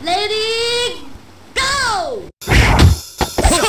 Lady, go! Lady, go!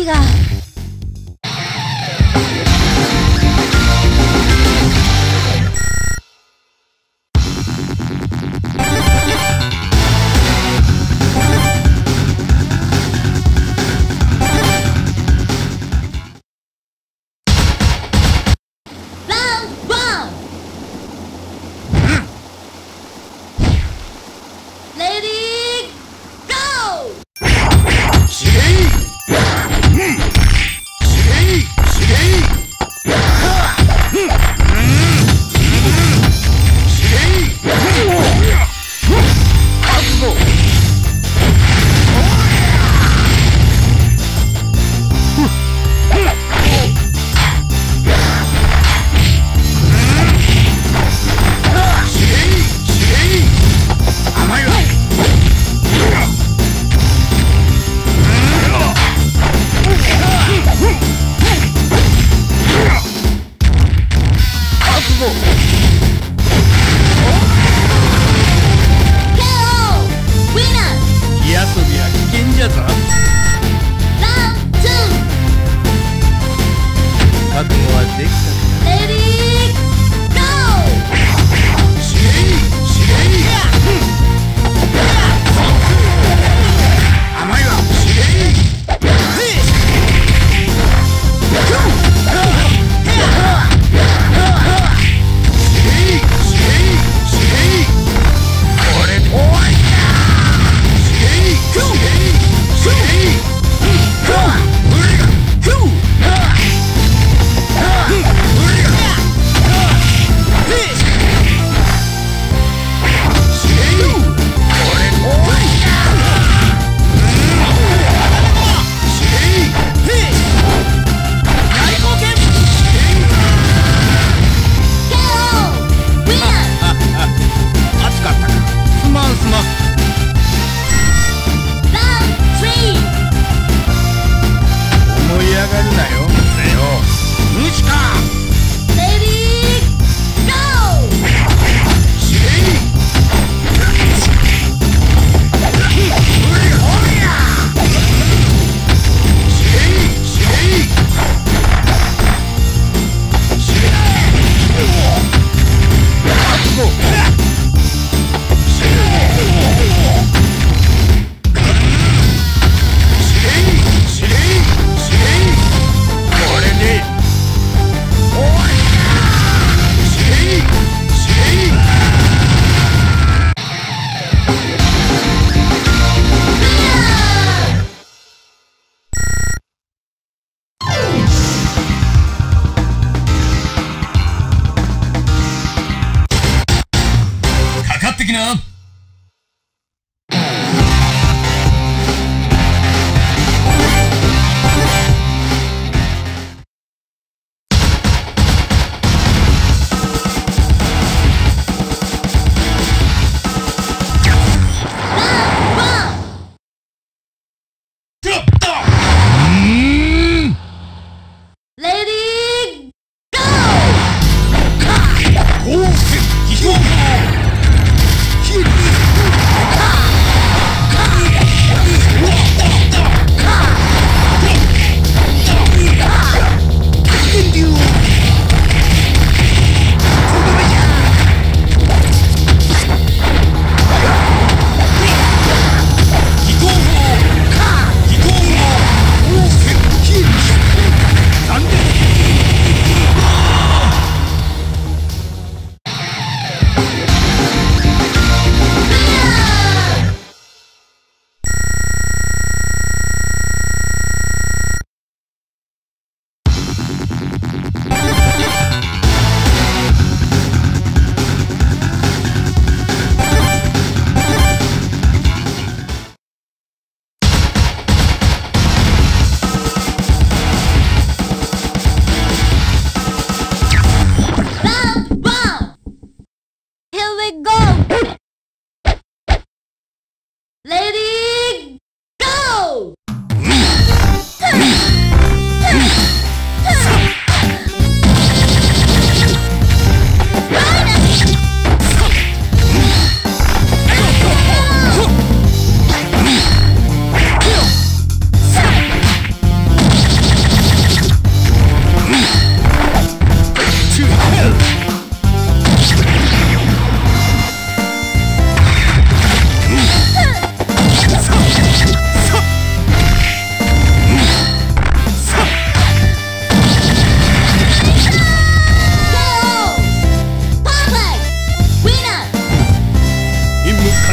oiga. Lady, go! See?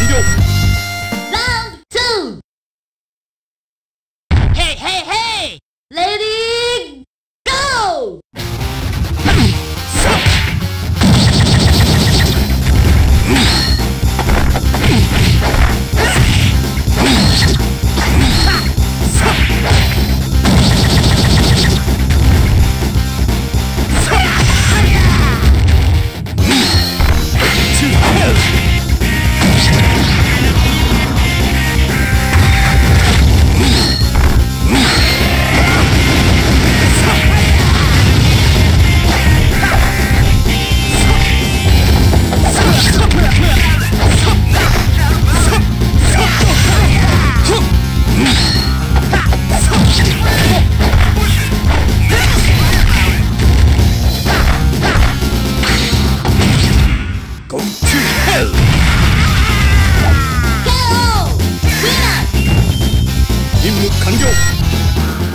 yo. Round two. Hey, hey, hey, lady, go.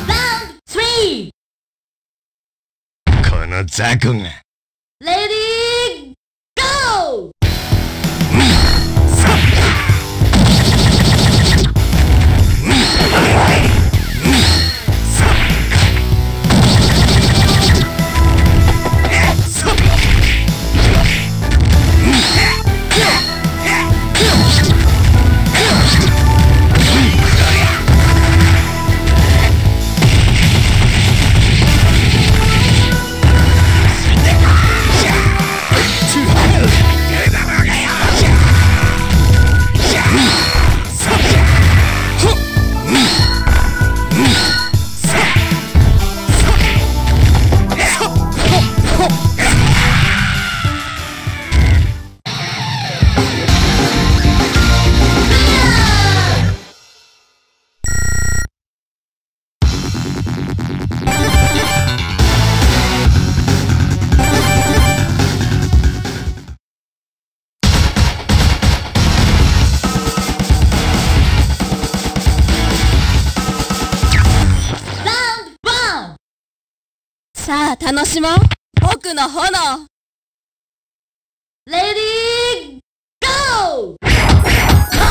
Round three. Lady, go. Boku no hono. Lady, go! Lady, go!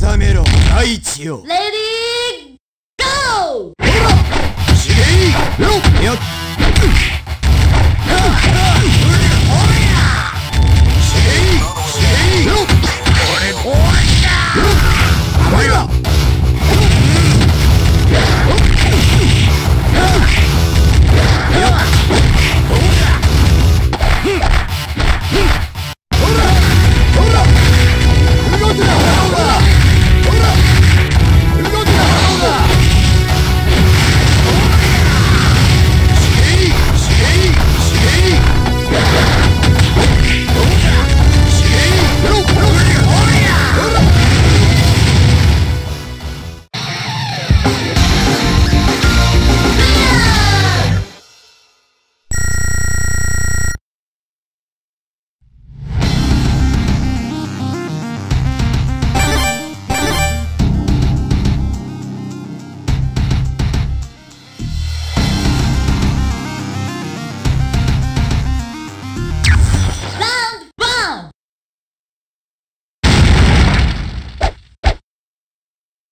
覚めろ大地よ。レディーゴー。やっ。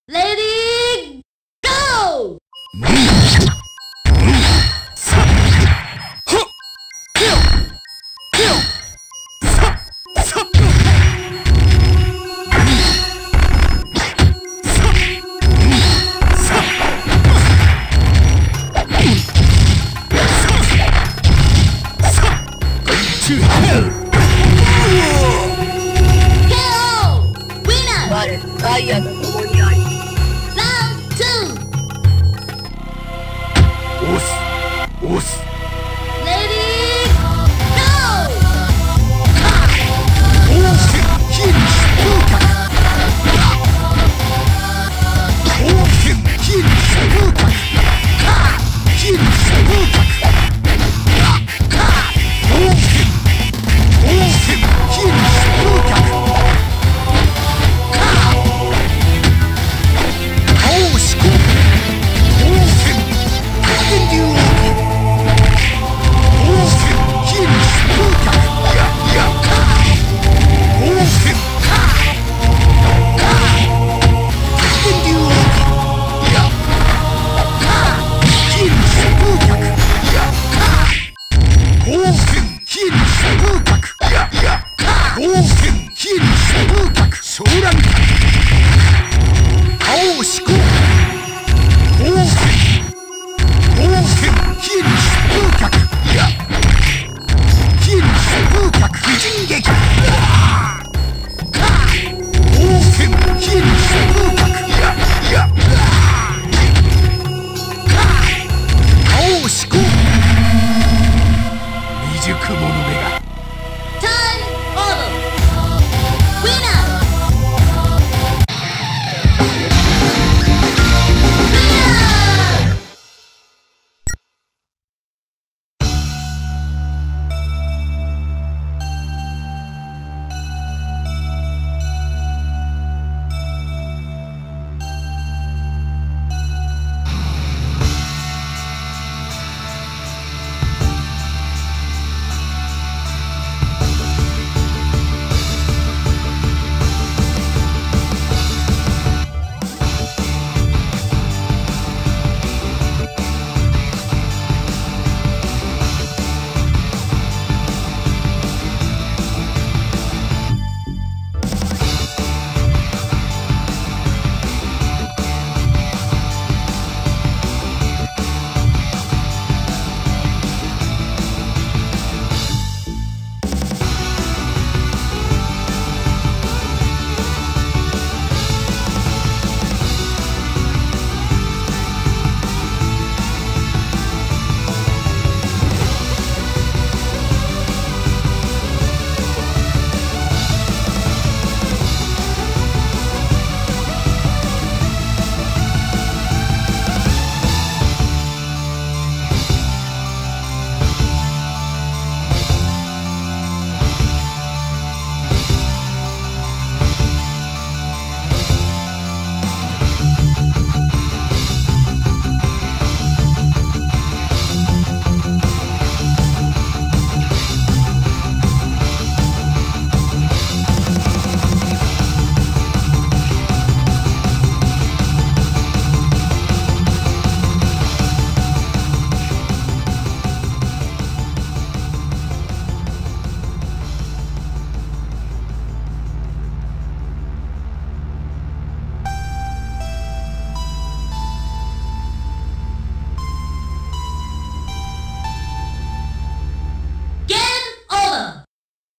Lady, go!